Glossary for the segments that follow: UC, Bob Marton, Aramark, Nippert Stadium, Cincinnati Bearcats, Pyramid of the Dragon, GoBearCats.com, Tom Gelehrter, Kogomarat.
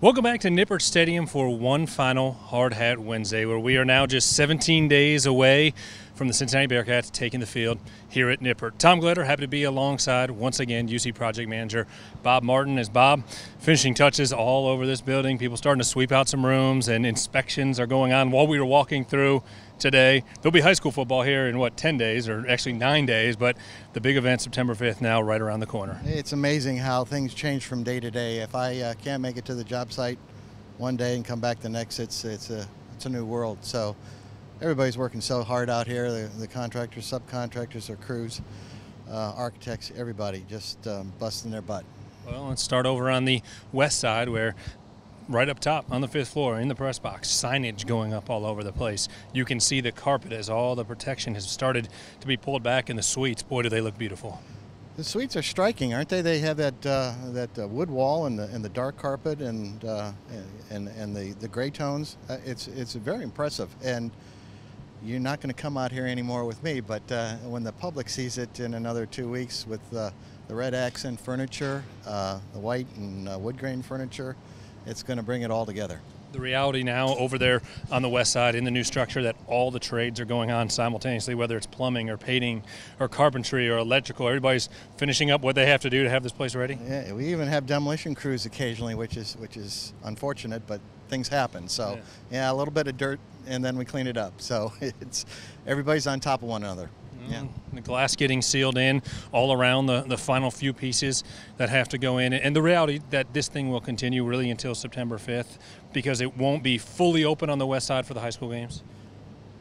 Welcome back to Nippert Stadium for one final Hard Hat Wednesday, where we are now just 17 days away from the Cincinnati Bearcats taking the field here at Nippert. Tom Gelehrter, happy to be alongside, once again, UC Project Manager Bob Marton. As Bob, finishing touches all over this building, people starting to sweep out some rooms, and inspections are going on while we were walking through today. There'll be high school football here in, what, 10 days, or actually 9 days, but the big event September 5th now right around the corner. It's amazing how things change from day to day. If I can't make it to the job site one day and come back the next, it's a new world. So everybody's working so hard out here, the contractors, subcontractors, their crews, architects, everybody just busting their butt. Well, let's start over on the west side, where right up top on the 5th floor in the press box, signage going up all over the place. You can see the carpet as all the protection has started to be pulled back in the suites. Boy, do they look beautiful. The suites are striking, aren't they? They have that wood wall and the dark carpet and the gray tones. It's very impressive, and you're not going to come out here anymore with me, but when the public sees it in another 2 weeks with the red accent furniture, the white and wood grain furniture, it's going to bring it all together. The reality now over there on the west side in the new structure that all the trades are going on simultaneously, whether it's plumbing or painting or carpentry or electrical. Everybody's finishing up what they have to do to have this place ready. Yeah, we even have demolition crews occasionally, which is unfortunate, but things happen. So yeah, a little bit of dirt and then we clean it up. So it's everybody's on top of one another. Yeah. The glass getting sealed in all around the final few pieces that have to go in. And the reality that this thing will continue really until September 5th because it won't be fully open on the west side for the high school games.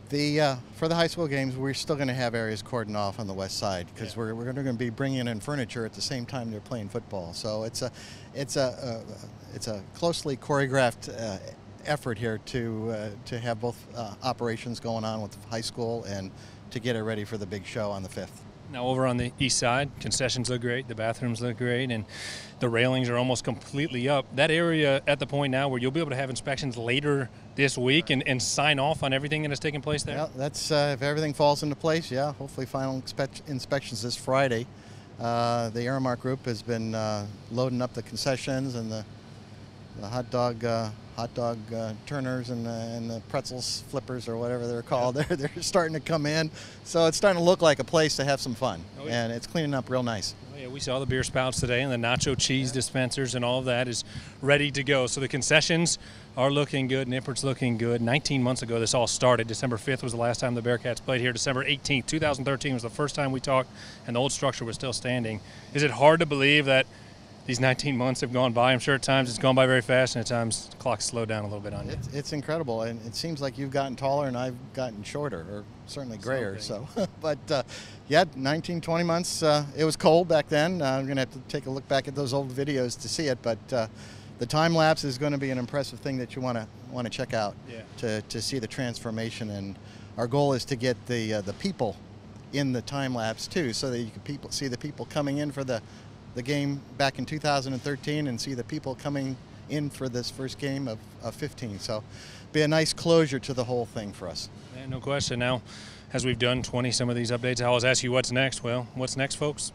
For the high school games, we're still going to have areas cordoned off on the west side because we're going to be bringing in furniture at the same time they're playing football. So it's a closely choreographed effort here to have both operations going on with the high school and to get it ready for the big show on the 5th. Now over on the east side, concessions look great, the bathrooms look great, and the railings are almost completely up. That area at the point now where you'll be able to have inspections later this week and sign off on everything that has taken place there? Yeah, that's if everything falls into place, yeah, hopefully final inspections this Friday. The Aramark group has been loading up the concessions and the hot dog turners and the pretzels flippers or whatever they're called. They're starting to come in, so it's starting to look like a place to have some fun. Oh, yeah. And it's cleaning up real nice. Oh, yeah, we saw the beer spouts today, and the nacho cheese dispensers and all of that is ready to go. So the concessions are looking good. Nippert's looking good. 19 months ago this all started. December 5th was the last time the Bearcats played here. December 18th, 2013 was the first time we talked, and the old structure was still standing. Is it hard to believe that these 19 months have gone by? I'm sure at times it's gone by very fast, and at times the clock's slowed down a little bit on you. It's incredible, and it seems like you've gotten taller and I've gotten shorter, or certainly grayer. So, but yeah, 19, 20 months. It was cold back then. I'm going to have to take a look back at those old videos to see it, but the time lapse is going to be an impressive thing that you want to check out to see the transformation. And our goal is to get the people in the time lapse too, so that you can see the people coming in for the game back in 2013 and see the people coming in for this first game of 15. So be a nice closure to the whole thing for us. Yeah, no question. Now, as we've done 20 some of these updates, I always ask you what's next. Well, what's next, folks?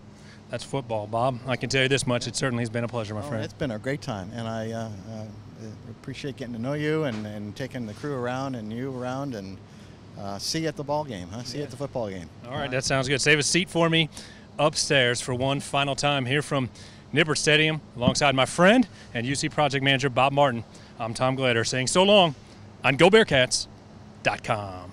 That's football, Bob. I can tell you this much. It certainly has been a pleasure, my friend. It's been a great time, and I appreciate getting to know you and taking the crew around and you around, and see you at the ball game, huh? See you at the football game. All right, that sounds good. Save a seat for me upstairs for one final time here from Nippert Stadium alongside my friend and UC Project Manager Bob Marton. I'm Tom Gelehrter saying so long on GoBearCats.com.